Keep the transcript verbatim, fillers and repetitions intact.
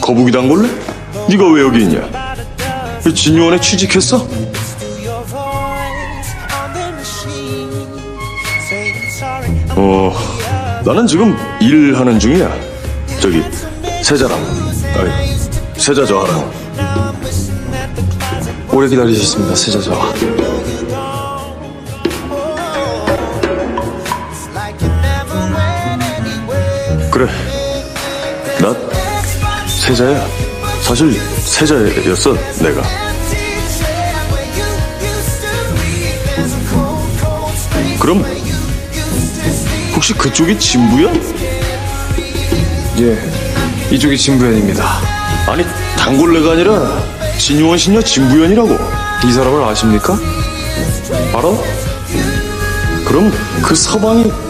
거북이 단골래? 네가 왜 여기 있냐? 진요원에 취직했어? 어, 나는 지금 일하는 중이야. 저기, 세자랑, 아니, 세자 저하랑. 오래 기다리셨습니다, 세자 저하. 그래, 나 세자야. 사실 세자였어, 내가. 그럼 혹시 그쪽이 진부연? 예, 이쪽이 진부연입니다. 아니, 단골레가 아니라 진요원 신녀 진부연이라고. 이 사람을 아십니까? 알아? 그럼 그 서방이